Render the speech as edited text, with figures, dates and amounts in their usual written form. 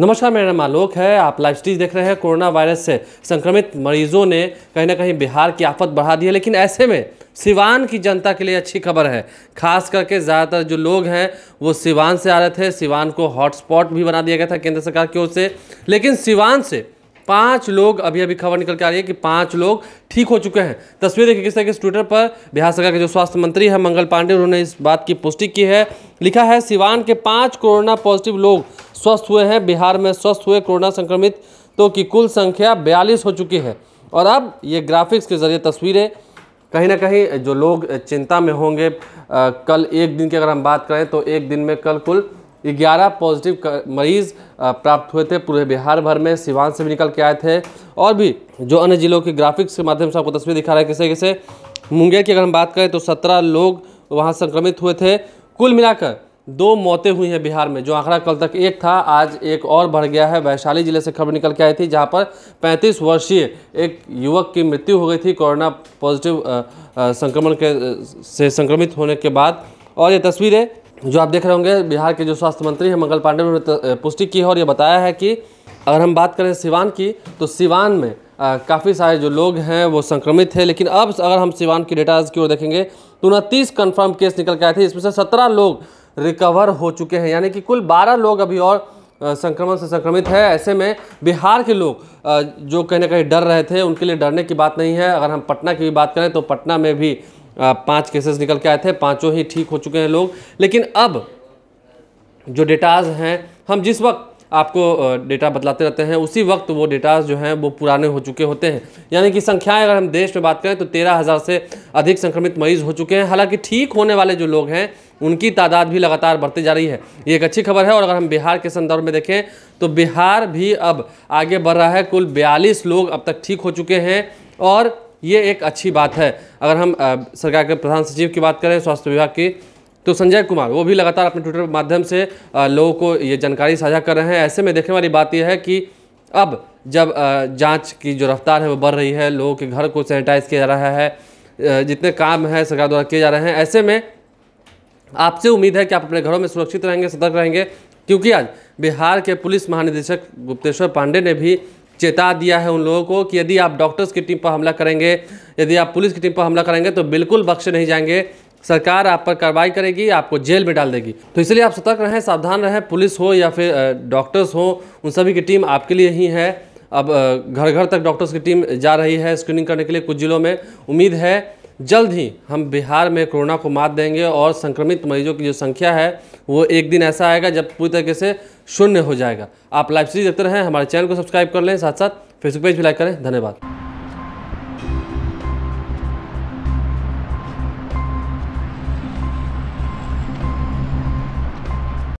नमस्कार, मेरा नाम आलोक है। आप लाइव स्ट्रीम देख रहे हैं। कोरोना वायरस से संक्रमित मरीजों ने कहीं ना कहीं बिहार की आफत बढ़ा दी है, लेकिन ऐसे में सिवान की जनता के लिए अच्छी खबर है। खास करके ज़्यादातर जो लोग हैं वो सिवान से आ रहे थे। सिवान को हॉटस्पॉट भी बना दिया गया था केंद्र सरकार की ओर से, लेकिन सिवान से 5 लोग अभी खबर निकल के आ रही है कि 5 लोग ठीक हो चुके हैं। तस्वीर देखिए किस तरह के। ट्विटर पर बिहार सरकार के जो स्वास्थ्य मंत्री हैं मंगल पांडे, उन्होंने इस बात की पुष्टि की है। लिखा है, सिवान के 5 कोरोना पॉजिटिव लोग स्वस्थ हुए हैं। बिहार में स्वस्थ हुए कोरोना संक्रमितों की कुल संख्या 42 हो चुकी है। और अब ये ग्राफिक्स के जरिए तस्वीरें, कहीं ना कहीं जो लोग चिंता में होंगे। कल एक दिन की अगर हम बात करें तो एक दिन में कल कुल 11 पॉजिटिव मरीज़ प्राप्त हुए थे पूरे बिहार भर में। सिवान से भी निकल के आए थे और भी जो अन्य ज़िलों के ग्राफिक्स के माध्यम से आपको तस्वीर दिखा रहा है किसे किसे। मुंगेर की अगर हम बात करें तो 17 लोग वहां संक्रमित हुए थे। कुल मिलाकर 2 मौतें हुई हैं बिहार में। जो आंकड़ा कल तक 1 था, आज एक और बढ़ गया है। वैशाली जिले से खबर निकल के आई थी जहां पर 35 वर्षीय एक युवक की मृत्यु हो गई थी कोरोना पॉजिटिव संक्रमण के से संक्रमित होने के बाद। और ये तस्वीरें जो आप देख रहे होंगे, बिहार के जो स्वास्थ्य मंत्री हैं मंगल पांडे, उन्होंने पुष्टि की है और ये बताया है कि अगर हम बात करें सिवान की तो सिवान में काफ़ी सारे जो लोग हैं वो संक्रमित हैं। लेकिन अब अगर हम सिवान की डेटाज की ओर देखेंगे तो 29 कन्फर्म केस निकल के आए थे, इसमें से 17 लोग रिकवर हो चुके हैं, यानी कि कुल 12 लोग अभी और संक्रमण से संक्रमित है। ऐसे में बिहार के लोग जो कहीं ना कहीं डर रहे थे, उनके लिए डरने की बात नहीं है। अगर हम पटना की भी बात करें तो पटना में भी 5 केसेस निकल के आए थे, 5 ही ठीक हो चुके हैं लोग। लेकिन अब जो डेटाज हैं, हम जिस वक्त आपको डेटा बतलाते रहते हैं उसी वक्त वो डेटाज जो हैं वो पुराने हो चुके होते हैं, यानी कि संख्याएं अगर हम देश में बात करें तो 13,000 से अधिक संक्रमित मरीज़ हो चुके हैं। हालांकि ठीक होने वाले जो लोग हैं उनकी तादाद भी लगातार बढ़ती जा रही है। ये एक अच्छी खबर है। और अगर हम बिहार के संदर्भ में देखें तो बिहार भी अब आगे बढ़ रहा है। कुल 42 लोग अब तक ठीक हो चुके हैं और ये एक अच्छी बात है। अगर हम सरकार के प्रधान सचिव की बात करें स्वास्थ्य विभाग की, तो संजय कुमार वो भी लगातार अपने ट्विटर के माध्यम से लोगों को ये जानकारी साझा कर रहे हैं। ऐसे में देखने वाली बात यह है कि अब जब जांच की जो रफ्तार है वो बढ़ रही है, लोगों के घर को सैनिटाइज किया जा रहा है, जितने काम हैं सरकार द्वारा किए जा रहे हैं, ऐसे में आपसे उम्मीद है कि आप अपने घरों में सुरक्षित रहेंगे, सतर्क रहेंगे। क्योंकि आज बिहार के पुलिस महानिदेशक गुप्तेश्वर पांडे ने भी चेता दिया है उन लोगों को कि यदि आप डॉक्टर्स की टीम पर हमला करेंगे, यदि आप पुलिस की टीम पर हमला करेंगे तो बिल्कुल बख्शे नहीं जाएंगे। सरकार आप पर कार्रवाई करेगी, आपको जेल में डाल देगी। तो इसलिए आप सतर्क रहें, सावधान रहें। पुलिस हो या फिर डॉक्टर्स हो, उन सभी की टीम आपके लिए ही है। अब घर घर तक डॉक्टर्स की टीम जा रही है स्क्रीनिंग करने के लिए कुछ ज़िलों में। उम्मीद है जल्द ही हम बिहार में कोरोना को मात देंगे और संक्रमित मरीजों की जो संख्या है वो एक दिन ऐसा आएगा जब पूरी तरीके से शून्य हो जाएगा। आप लाइव सीरीज देखते रहें, हमारे चैनल को सब्सक्राइब कर लें, साथ साथ फेसबुक पेज भी लाइक करें। धन्यवाद।